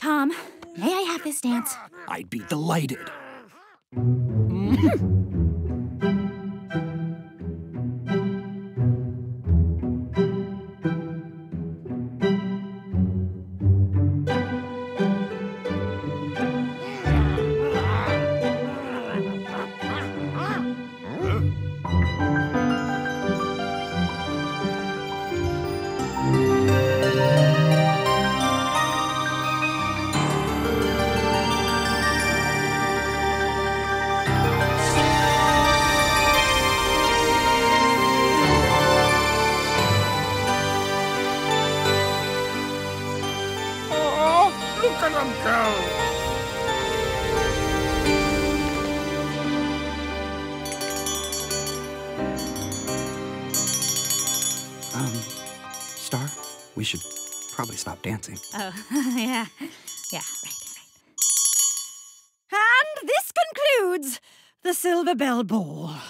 Tom, may I have this dance? I'd be delighted. We should probably stop dancing. Oh, yeah. Yeah, right. And this concludes the Silver Bell Ball.